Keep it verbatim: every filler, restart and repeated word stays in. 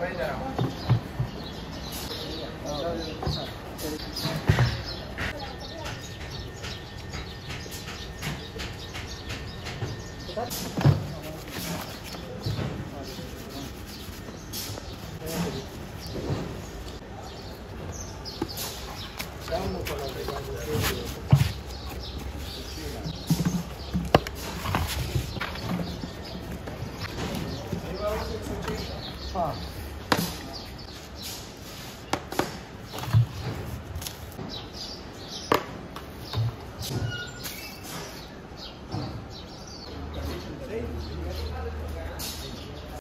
Wait down. Oh.